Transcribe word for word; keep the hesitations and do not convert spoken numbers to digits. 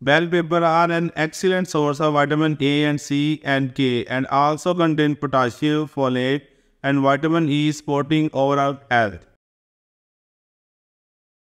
Bell peppers are an excellent source of vitamin A and C and K, and also contain potassium, folate, and vitamin E, supporting overall health.